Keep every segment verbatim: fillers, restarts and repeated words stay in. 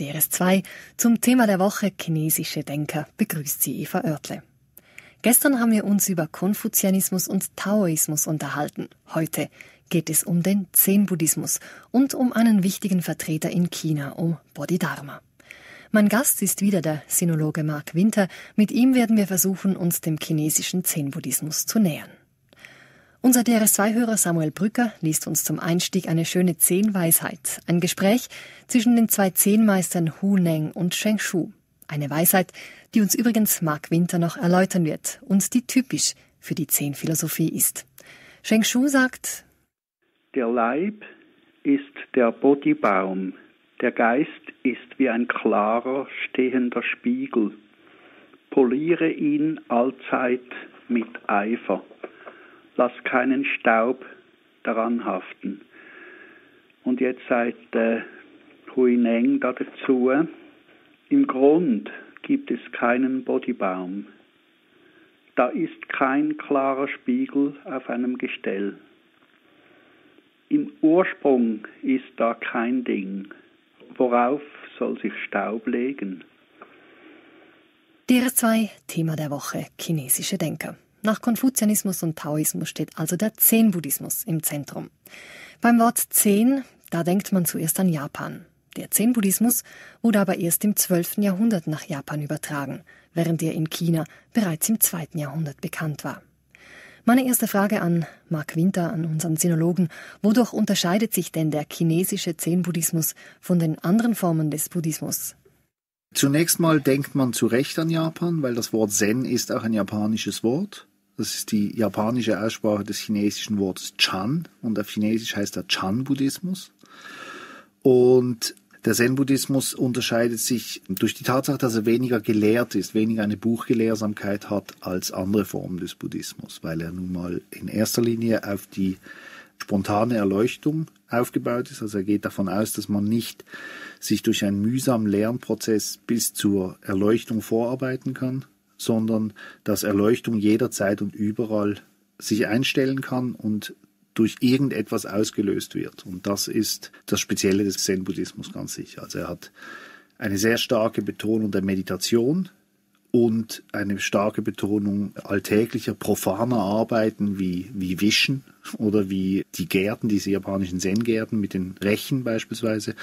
D R S zwei zum Thema der Woche chinesische Denker begrüßt Sie Eva Oertle. Gestern haben wir uns über Konfuzianismus und Taoismus unterhalten. Heute geht es um den Zen-Buddhismus und um einen wichtigen Vertreter in China, um Bodhidharma. Mein Gast ist wieder der Sinologe Marc Winter. Mit ihm werden wir versuchen, uns dem chinesischen Zen-Buddhismus zu nähern. Unser D R S zwei-Hörer Samuel Brücker liest uns zum Einstieg eine schöne Zen-Weisheit. Ein Gespräch zwischen den zwei Zen-Meistern Huineng und Shengshu. Eine Weisheit, die uns übrigens Marc Winter noch erläutern wird und die typisch für die Zen-Philosophie ist. Shengshu sagt: Der Leib ist der Bodhibaum, der Geist ist wie ein klarer, stehender Spiegel. Poliere ihn allzeit mit Eifer. Lass keinen Staub daran haften. Und jetzt sagt äh, Huineng dazu: Im Grund gibt es keinen Bodhibaum. Da ist kein klarer Spiegel auf einem Gestell. Im Ursprung ist da kein Ding. Worauf soll sich Staub legen? D R S zwei, Thema der Woche, chinesische Denker. Nach Konfuzianismus und Taoismus steht also der Zen-Buddhismus im Zentrum. Beim Wort Zen, da denkt man zuerst an Japan. Der Zen-Buddhismus wurde aber erst im zwölften Jahrhundert nach Japan übertragen, während er in China bereits im zweiten Jahrhundert bekannt war. Meine erste Frage an Marc Winter, an unseren Sinologen: Wodurch unterscheidet sich denn der chinesische Zen-Buddhismus von den anderen Formen des Buddhismus? Zunächst mal denkt man zu Recht an Japan, weil das Wort Zen ist auch ein japanisches Wort. Das ist die japanische Aussprache des chinesischen Wortes Chan, und auf Chinesisch heißt er Chan-Buddhismus. Und der Zen-Buddhismus unterscheidet sich durch die Tatsache, dass er weniger gelehrt ist, weniger eine Buchgelehrsamkeit hat als andere Formen des Buddhismus, weil er nun mal in erster Linie auf die spontane Erleuchtung aufgebaut ist. Also er geht davon aus, dass man nicht sich durch einen mühsamen Lernprozess bis zur Erleuchtung vorarbeiten kann, sondern dass Erleuchtung jederzeit und überall sich einstellen kann und durch irgendetwas ausgelöst wird. Und das ist das Spezielle des Zen-Buddhismus ganz sicher. Also er hat eine sehr starke Betonung der Meditation und eine starke Betonung alltäglicher, profaner Arbeiten wie, wie Wischen oder wie die Gärten, diese japanischen Zen-Gärten mit den Rechen beispielsweise.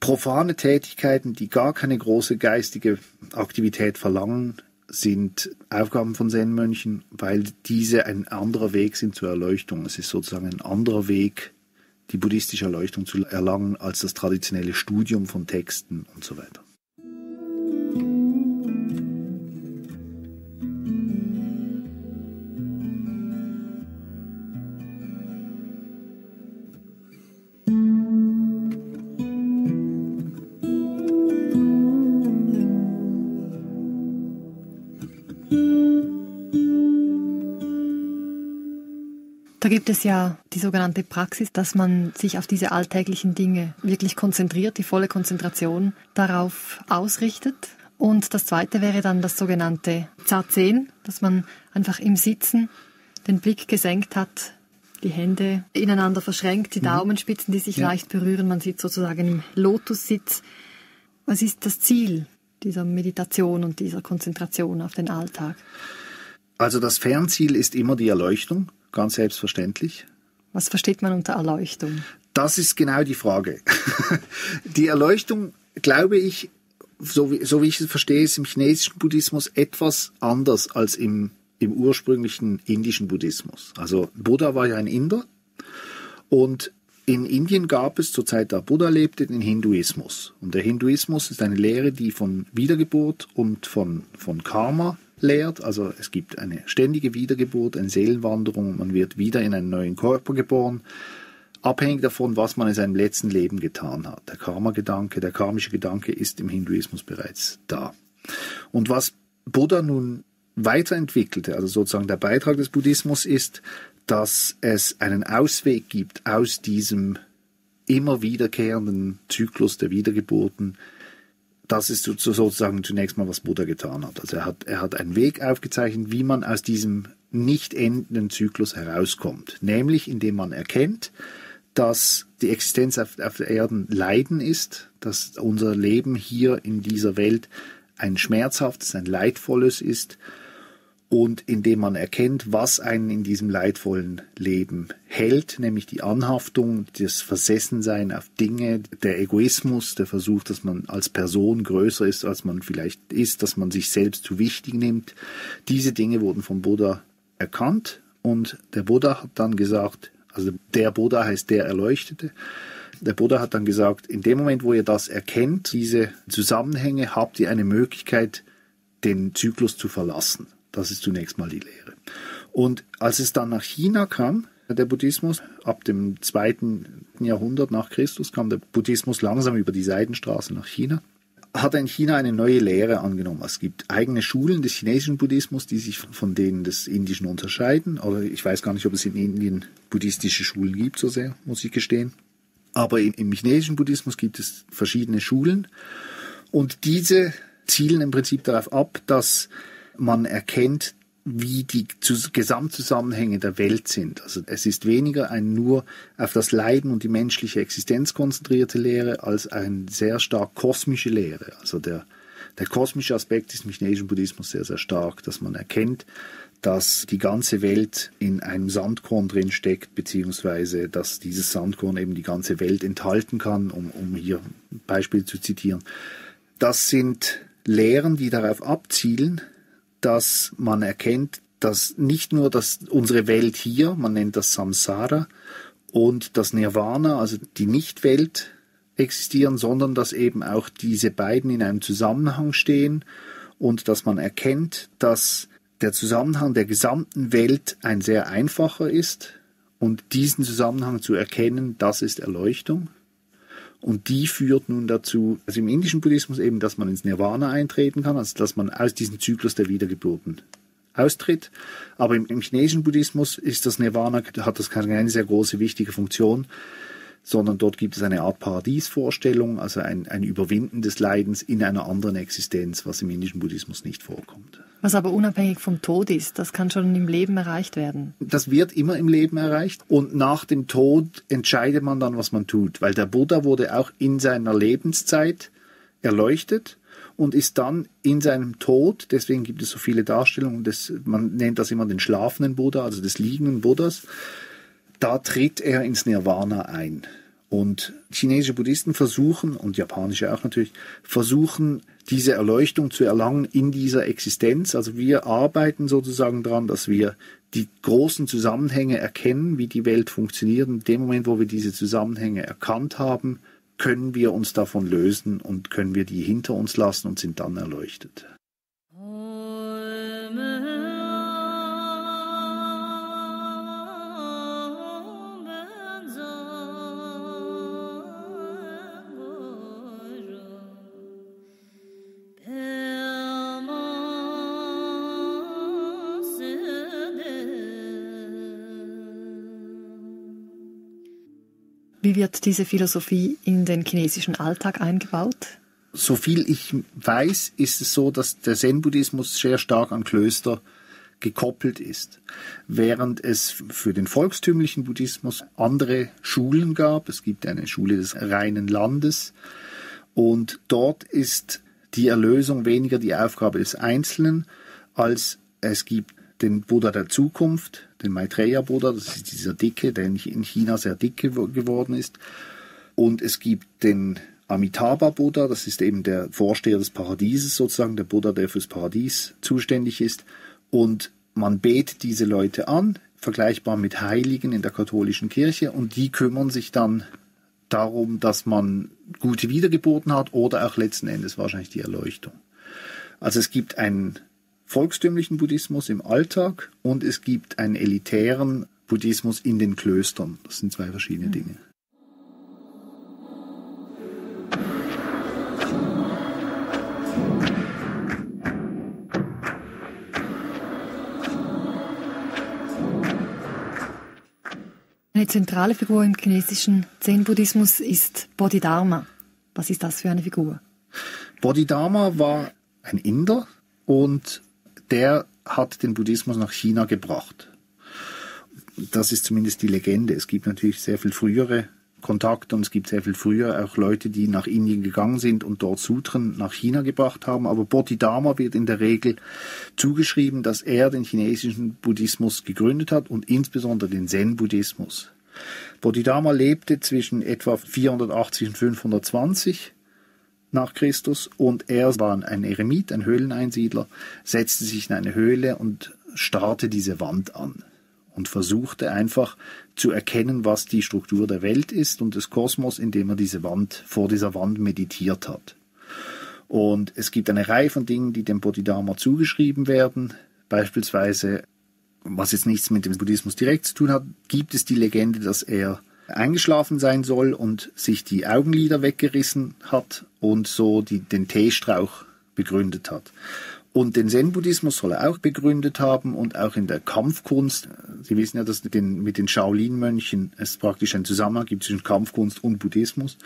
Profane Tätigkeiten, die gar keine große geistige Aktivität verlangen, sind Aufgaben von Zen-Mönchen, weil diese ein anderer Weg sind zur Erleuchtung. Es ist sozusagen ein anderer Weg, die buddhistische Erleuchtung zu erlangen, als das traditionelle Studium von Texten und so weiter. Da gibt es ja die sogenannte Praxis, dass man sich auf diese alltäglichen Dinge wirklich konzentriert, die volle Konzentration darauf ausrichtet. Und das Zweite wäre dann das sogenannte Zazen, dass man einfach im Sitzen den Blick gesenkt hat, die Hände ineinander verschränkt, die Daumenspitzen, die sich ja. leicht berühren. Man sitzt sozusagen im Lotussitz. Was ist das Ziel dieser Meditation und dieser Konzentration auf den Alltag? Also das Fernziel ist immer die Erleuchtung. Ganz selbstverständlich. Was versteht man unter Erleuchtung? Das ist genau die Frage. Die Erleuchtung, glaube ich, so wie, so wie ich es verstehe, ist im chinesischen Buddhismus etwas anders als im, im ursprünglichen indischen Buddhismus. Also Buddha war ja ein Inder, und in Indien gab es zur Zeit, da Buddha lebte, den Hinduismus. Und der Hinduismus ist eine Lehre, die von Wiedergeburt und von, von Karma lehrt, also es gibt eine ständige Wiedergeburt, eine Seelenwanderung, man wird wieder in einen neuen Körper geboren, abhängig davon, was man in seinem letzten Leben getan hat. Der Karma-Gedanke, der karmische Gedanke ist im Hinduismus bereits da. Und was Buddha nun weiterentwickelte, also sozusagen der Beitrag des Buddhismus ist, dass es einen Ausweg gibt aus diesem immer wiederkehrenden Zyklus der Wiedergeburten. Das ist sozusagen zunächst mal, was Buddha getan hat. Also er hat, er hat einen Weg aufgezeichnet, wie man aus diesem nicht endenden Zyklus herauskommt. Nämlich, indem man erkennt, dass die Existenz auf, auf der Erde Leiden ist, dass unser Leben hier in dieser Welt ein schmerzhaftes, ein leidvolles ist. Und indem man erkennt, was einen in diesem leidvollen Leben hält, nämlich die Anhaftung, das Versessensein auf Dinge, der Egoismus, der Versuch, dass man als Person größer ist, als man vielleicht ist, dass man sich selbst zu wichtig nimmt. Diese Dinge wurden vom Buddha erkannt und der Buddha hat dann gesagt, also der Buddha heißt der Erleuchtete, der Buddha hat dann gesagt, in dem Moment, wo ihr das erkennt, diese Zusammenhänge, habt ihr eine Möglichkeit, den Zyklus zu verlassen. Das ist zunächst mal die Lehre. Und als es dann nach China kam, der Buddhismus, ab dem zweiten Jahrhundert nach Christus kam der Buddhismus langsam über die Seidenstraße nach China, hat in China eine neue Lehre angenommen. Es gibt eigene Schulen des chinesischen Buddhismus, die sich von denen des indischen unterscheiden. Oder ich weiß gar nicht, ob es in Indien buddhistische Schulen gibt, so sehr, muss ich gestehen. Aber im chinesischen Buddhismus gibt es verschiedene Schulen. Und diese zielen im Prinzip darauf ab, dass man erkennt, wie die Gesamtzusammenhänge der Welt sind. Also es ist weniger ein nur auf das Leiden und die menschliche Existenz konzentrierte Lehre als eine sehr stark kosmische Lehre. Also der, der kosmische Aspekt ist im chinesischen Buddhismus sehr, sehr stark, dass man erkennt, dass die ganze Welt in einem Sandkorn drin steckt, beziehungsweise dass dieses Sandkorn eben die ganze Welt enthalten kann, um, um hier ein Beispiel zu zitieren. Das sind Lehren, die darauf abzielen, dass man erkennt, dass nicht nur dass unsere Welt hier, man nennt das Samsara, und das Nirvana, also die Nichtwelt, existieren, sondern dass eben auch diese beiden in einem Zusammenhang stehen und dass man erkennt, dass der Zusammenhang der gesamten Welt ein sehr einfacher ist und diesen Zusammenhang zu erkennen, das ist Erleuchtung. Und die führt nun dazu, also im indischen Buddhismus eben, dass man ins Nirvana eintreten kann, also dass man aus diesem Zyklus der Wiedergeburten austritt. Aber im, im chinesischen Buddhismus ist das Nirvana, hat das keine sehr große, wichtige Funktion, sondern dort gibt es eine Art Paradiesvorstellung, also ein, ein Überwinden des Leidens in einer anderen Existenz, was im indischen Buddhismus nicht vorkommt. Was aber unabhängig vom Tod ist, das kann schon im Leben erreicht werden. Das wird immer im Leben erreicht und nach dem Tod entscheidet man dann, was man tut, weil der Buddha wurde auch in seiner Lebenszeit erleuchtet und ist dann in seinem Tod, deswegen gibt es so viele Darstellungen, des, man nennt das immer den schlafenden Buddha, also des liegenden Buddhas, da tritt er ins Nirvana ein. Und chinesische Buddhisten versuchen, und japanische auch natürlich, versuchen, diese Erleuchtung zu erlangen in dieser Existenz. Also wir arbeiten sozusagen daran, dass wir die großen Zusammenhänge erkennen, wie die Welt funktioniert. In dem Moment, wo wir diese Zusammenhänge erkannt haben, können wir uns davon lösen und können wir die hinter uns lassen und sind dann erleuchtet. Wie wird diese Philosophie in den chinesischen Alltag eingebaut? Soviel ich weiß, ist es so, dass der Zen-Buddhismus sehr stark an Klöster gekoppelt ist. Während es für den volkstümlichen Buddhismus andere Schulen gab, es gibt eine Schule des reinen Landes, und dort ist die Erlösung weniger die Aufgabe des Einzelnen, als es gibt den Buddha der Zukunft, den Maitreya-Buddha, das ist dieser Dicke, der in China sehr dick geworden ist. Und es gibt den Amitabha-Buddha, das ist eben der Vorsteher des Paradieses sozusagen, der Buddha, der fürs Paradies zuständig ist. Und man betet diese Leute an, vergleichbar mit Heiligen in der katholischen Kirche, und die kümmern sich dann darum, dass man gute Wiedergeburten hat oder auch letzten Endes wahrscheinlich die Erleuchtung. Also es gibt einen volkstümlichen Buddhismus im Alltag und es gibt einen elitären Buddhismus in den Klöstern. Das sind zwei verschiedene Dinge. Eine zentrale Figur im chinesischen Zen-Buddhismus ist Bodhidharma. Was ist das für eine Figur? Bodhidharma war ein Inder und der hat den Buddhismus nach China gebracht. das ist zumindest die Legende. Es gibt natürlich sehr viel frühere Kontakte und es gibt sehr viel früher auch Leute, die nach Indien gegangen sind und dort Sutren nach China gebracht haben. Aber Bodhidharma wird in der Regel zugeschrieben, dass er den chinesischen Buddhismus gegründet hat und insbesondere den Zen-Buddhismus. Bodhidharma lebte zwischen etwa vierhundertachtzig und fünfhundertzwanzig nach Christus und er war ein Eremit, ein Höhleneinsiedler, setzte sich in eine Höhle und starrte diese Wand an und versuchte einfach zu erkennen, was die Struktur der Welt ist und des Kosmos, indem er diese Wand, vor dieser Wand meditiert hat. Und es gibt eine Reihe von Dingen, die dem Bodhidharma zugeschrieben werden, beispielsweise, was jetzt nichts mit dem Buddhismus direkt zu tun hat, gibt es die Legende, dass er eingeschlafen sein soll und sich die Augenlider weggerissen hat und so die, den Teestrauch begründet hat. Und den Zen-Buddhismus soll er auch begründet haben und auch in der Kampfkunst. Sie wissen ja, dass mit den, mit den Shaolin-Mönchen es praktisch einen Zusammenhang gibt zwischen Kampfkunst und Buddhismus.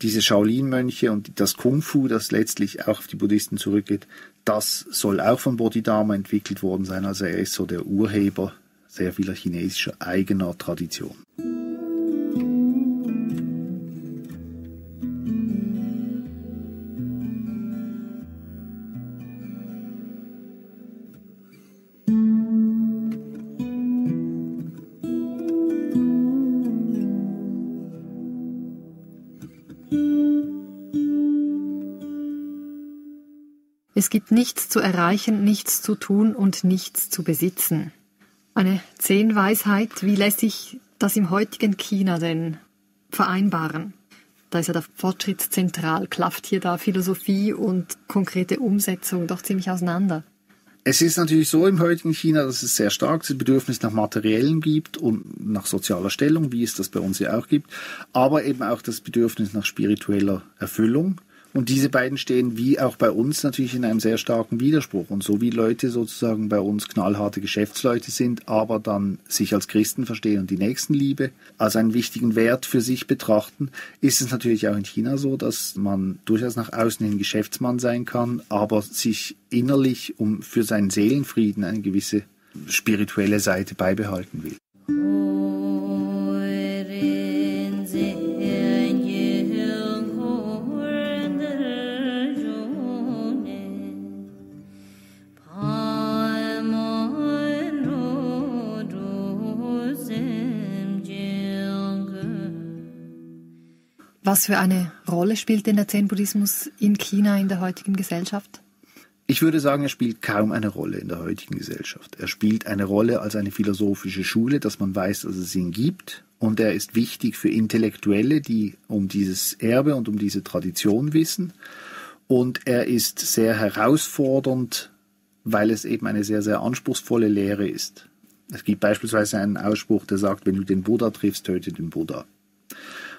Diese Shaolin-Mönche und das Kung-Fu, das letztlich auch auf die Buddhisten zurückgeht, das soll auch von Bodhidharma entwickelt worden sein. Also er ist so der Urheber sehr vieler chinesischer eigener Tradition. Es gibt nichts zu erreichen, nichts zu tun und nichts zu besitzen. Eine Zen-Weisheit, wie lässt sich das im heutigen China denn vereinbaren? Da ist ja der Fortschritt zentral, klafft hier da Philosophie und konkrete Umsetzung doch ziemlich auseinander. Es ist natürlich so im heutigen China, dass es sehr stark das Bedürfnis nach Materiellem gibt und nach sozialer Stellung, wie es das bei uns ja auch gibt, aber eben auch das Bedürfnis nach spiritueller Erfüllung. Und diese beiden stehen wie auch bei uns natürlich in einem sehr starken Widerspruch. Und so wie Leute sozusagen bei uns knallharte Geschäftsleute sind, aber dann sich als Christen verstehen und die Nächstenliebe als einen wichtigen Wert für sich betrachten, ist es natürlich auch in China so, dass man durchaus nach außen hin Geschäftsmann sein kann, aber sich innerlich um für seinen Seelenfrieden eine gewisse spirituelle Seite beibehalten will. Was für eine Rolle spielt denn der Zen-Buddhismus in China in der heutigen Gesellschaft? Ich würde sagen, er spielt kaum eine Rolle in der heutigen Gesellschaft. Er spielt eine Rolle als eine philosophische Schule, dass man weiß, dass es ihn gibt. Und er ist wichtig für Intellektuelle, die um dieses Erbe und um diese Tradition wissen. Und er ist sehr herausfordernd, weil es eben eine sehr, sehr anspruchsvolle Lehre ist. Es gibt beispielsweise einen Ausspruch, der sagt, wenn du den Buddha triffst, töte den Buddha.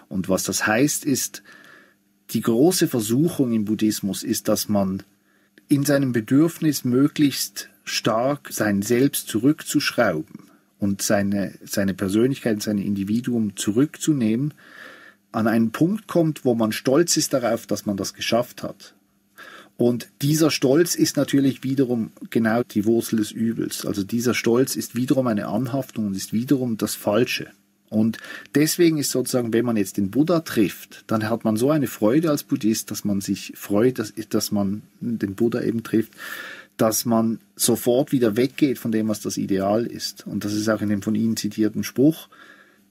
Und was das heißt, ist, die große Versuchung im Buddhismus ist, dass man in seinem Bedürfnis möglichst stark sein Selbst zurückzuschrauben und seine, seine Persönlichkeit, sein Individuum zurückzunehmen, an einen Punkt kommt, wo man stolz ist darauf, dass man das geschafft hat. Und dieser Stolz ist natürlich wiederum genau die Wurzel des Übels. Also dieser Stolz ist wiederum eine Anhaftung und ist wiederum das Falsche. Und deswegen ist sozusagen, wenn man jetzt den Buddha trifft, dann hat man so eine Freude als Buddhist, dass man sich freut, dass, dass man den Buddha eben trifft, dass man sofort wieder weggeht von dem, was das Ideal ist. Und das ist auch in dem von Ihnen zitierten Spruch,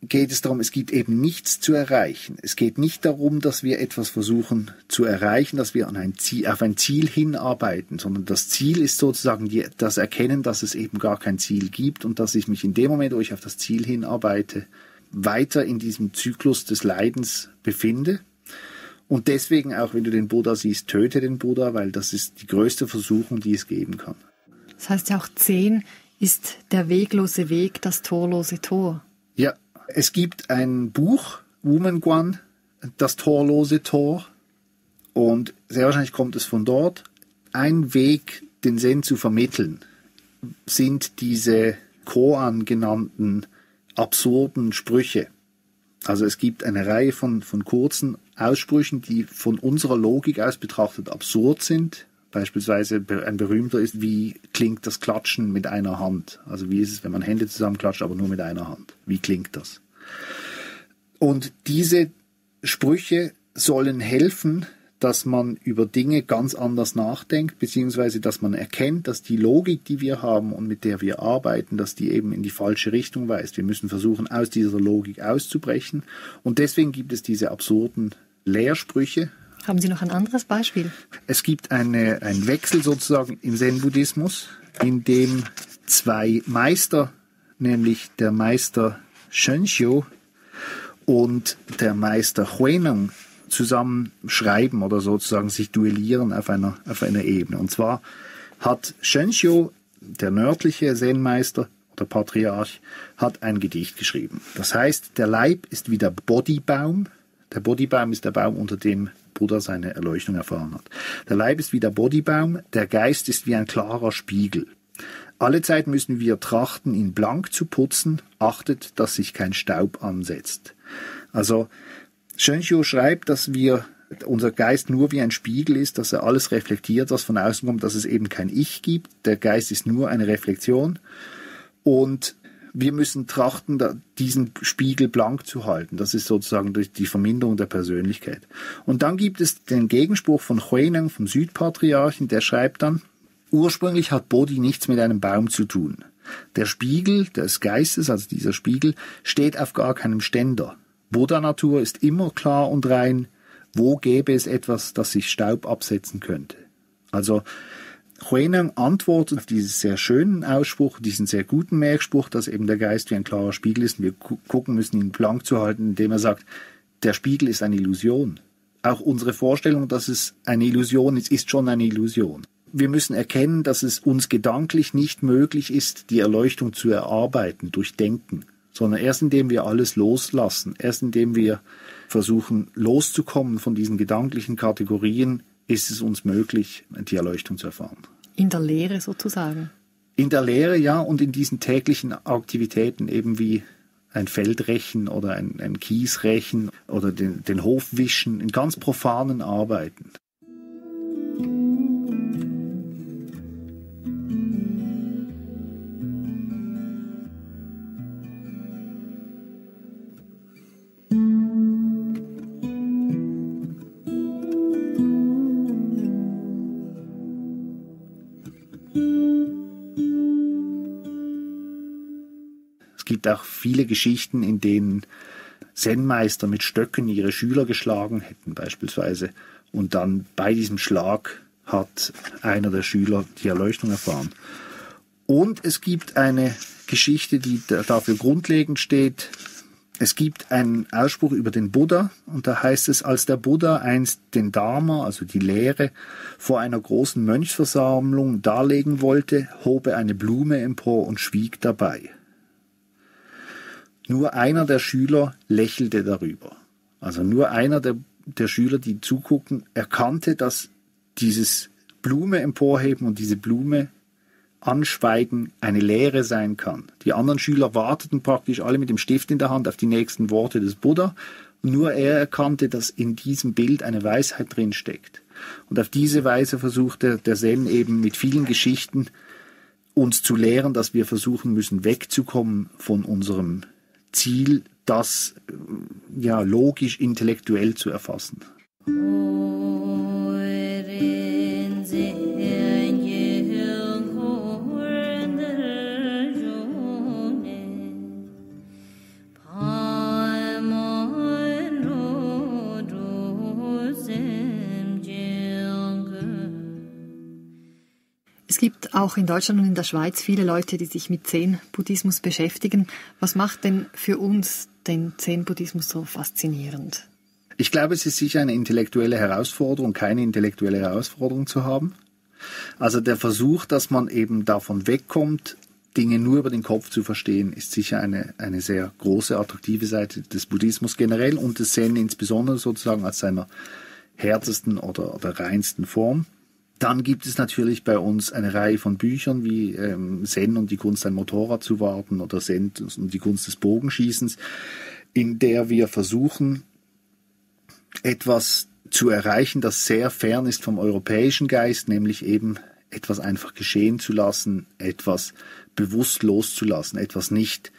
geht es darum, es gibt eben nichts zu erreichen. Es geht nicht darum, dass wir etwas versuchen zu erreichen, dass wir an ein Ziel, auf ein Ziel hinarbeiten, sondern das Ziel ist sozusagen die, das Erkennen, dass es eben gar kein Ziel gibt und dass ich mich in dem Moment, wo ich auf das Ziel hinarbeite, weiter in diesem Zyklus des Leidens befinde. Und deswegen auch, wenn du den Buddha siehst, töte den Buddha, weil das ist die größte Versuchung, die es geben kann. Das heißt ja auch, Zen ist der weglose Weg, das torlose Tor. Ja, es gibt ein Buch, Wumen Guan, das torlose Tor. Und sehr wahrscheinlich kommt es von dort. Ein Weg, den Zen zu vermitteln, sind diese Koan genannten absurden Sprüche. Also es gibt eine Reihe von, von kurzen Aussprüchen, die von unserer Logik aus betrachtet absurd sind, beispielsweise ein berühmter ist, wie klingt das Klatschen mit einer Hand? Also wie ist es, wenn man Hände zusammenklatscht, aber nur mit einer Hand? Wie klingt das? Und diese Sprüche sollen helfen, dass man über Dinge ganz anders nachdenkt, beziehungsweise dass man erkennt, dass die Logik, die wir haben und mit der wir arbeiten, dass die eben in die falsche Richtung weist. Wir müssen versuchen, aus dieser Logik auszubrechen. Und deswegen gibt es diese absurden Lehrsprüche. Haben Sie noch ein anderes Beispiel? Es gibt eine, einen Wechsel sozusagen im Zen-Buddhismus, in dem zwei Meister, nämlich der Meister Shenxiu und der Meister Huineng, zusammen schreiben oder sozusagen sich duellieren auf einer, auf einer Ebene. Und zwar hat Shenxiu, der nördliche Zen-Meister oder Patriarch, hat ein Gedicht geschrieben. Das heißt, der Leib ist wie der Bodhibaum. Der Bodhibaum ist der Baum, unter dem Buddha seine Erleuchtung erfahren hat. Der Leib ist wie der Bodhibaum, der Geist ist wie ein klarer Spiegel. Alle Zeit müssen wir trachten, ihn blank zu putzen, achtet, dass sich kein Staub ansetzt. Also Shenxiu schreibt, dass wir, unser Geist nur wie ein Spiegel ist, dass er alles reflektiert, was von außen kommt, dass es eben kein Ich gibt. Der Geist ist nur eine Reflexion. Und wir müssen trachten, diesen Spiegel blank zu halten. Das ist sozusagen durch die Verminderung der Persönlichkeit. Und dann gibt es den Gegenspruch von Huineng, vom Südpatriarchen, der schreibt dann, ursprünglich hat Bodhi nichts mit einem Baum zu tun. Der Spiegel des Geistes, also dieser Spiegel, steht auf gar keinem Ständer. Buddha-Natur ist immer klar und rein, wo gäbe es etwas, das sich Staub absetzen könnte? Also Huineng antwortet auf diesen sehr schönen Ausspruch, diesen sehr guten Merkspruch, dass eben der Geist wie ein klarer Spiegel ist und wir gucken müssen, ihn blank zu halten, indem er sagt, der Spiegel ist eine Illusion. Auch unsere Vorstellung, dass es eine Illusion ist, ist schon eine Illusion. Wir müssen erkennen, dass es uns gedanklich nicht möglich ist, die Erleuchtung zu erarbeiten durch Denken, sondern erst indem wir alles loslassen, erst indem wir versuchen, loszukommen von diesen gedanklichen Kategorien, ist es uns möglich, die Erleuchtung zu erfahren. In der Lehre sozusagen? In der Lehre, ja, und in diesen täglichen Aktivitäten, eben wie ein Feldrechen oder ein, ein Kiesrechen oder den, den Hof wischen, in ganz profanen Arbeiten. Auch viele Geschichten, in denen Zen-Meister mit Stöcken ihre Schüler geschlagen hätten beispielsweise und dann bei diesem Schlag hat einer der Schüler die Erleuchtung erfahren. Und es gibt eine Geschichte, die dafür grundlegend steht. Es gibt einen Ausspruch über den Buddha und da heißt es, als der Buddha einst den Dharma, also die Lehre, vor einer großen Mönchsversammlung darlegen wollte, hob er eine Blume empor und schwieg dabei. Nur einer der Schüler lächelte darüber. Also nur einer der, der Schüler, die zugucken, erkannte, dass dieses Blume emporheben und diese Blume anschweigen eine Lehre sein kann. Die anderen Schüler warteten praktisch alle mit dem Stift in der Hand auf die nächsten Worte des Buddha. Nur er erkannte, dass in diesem Bild eine Weisheit drin steckt. Und auf diese Weise versuchte der Zen eben mit vielen Geschichten uns zu lehren, dass wir versuchen müssen, wegzukommen von unserem Ziel, das ja logisch, intellektuell zu erfassen. Es gibt auch in Deutschland und in der Schweiz viele Leute, die sich mit Zen-Buddhismus beschäftigen. Was macht denn für uns den Zen-Buddhismus so faszinierend? Ich glaube, es ist sicher eine intellektuelle Herausforderung, keine intellektuelle Herausforderung zu haben. Also der Versuch, dass man eben davon wegkommt, Dinge nur über den Kopf zu verstehen, ist sicher eine, eine sehr große, attraktive Seite des Buddhismus generell und des Zen insbesondere sozusagen als seiner härtesten oder, oder reinsten Form. Dann gibt es natürlich bei uns eine Reihe von Büchern wie ähm, Zen und die Kunst, ein Motorrad zu warten oder Zen und die Kunst des Bogenschießens, in der wir versuchen, etwas zu erreichen, das sehr fern ist vom europäischen Geist, nämlich eben etwas einfach geschehen zu lassen, etwas bewusst loszulassen, etwas nicht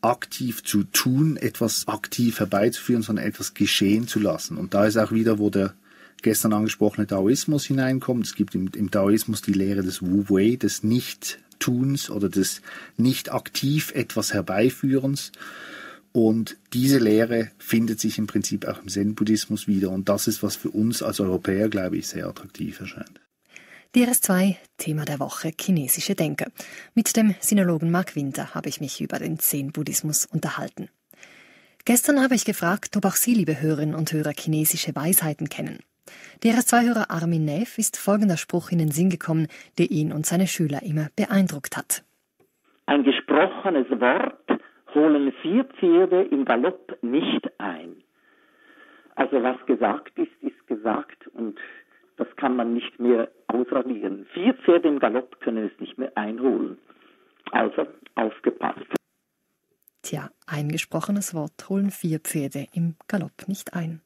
aktiv zu tun, etwas aktiv herbeizuführen, sondern etwas geschehen zu lassen. Und da ist auch wieder, wo der gestern angesprochene Daoismus hineinkommt. Es gibt im, im Daoismus die Lehre des Wu-Wei, des Nicht-Tuns oder des nicht-aktiv etwas Herbeiführens. Und diese Lehre findet sich im Prinzip auch im Zen-Buddhismus wieder. Und das ist, was für uns als Europäer, glaube ich, sehr attraktiv erscheint. D R S zwei, Thema der Woche, chinesische Denker. Mit dem Sinologen Marc Winter habe ich mich über den Zen-Buddhismus unterhalten. Gestern habe ich gefragt, ob auch Sie, liebe Hörerinnen und Hörer, chinesische Weisheiten kennen. D R S zwei-Hörer Armin Neff ist folgender Spruch in den Sinn gekommen, der ihn und seine Schüler immer beeindruckt hat. Ein gesprochenes Wort holen vier Pferde im Galopp nicht ein. Also was gesagt ist, ist gesagt und das kann man nicht mehr ausradieren. Vier Pferde im Galopp können es nicht mehr einholen. Also aufgepasst. Tja, ein gesprochenes Wort holen vier Pferde im Galopp nicht ein.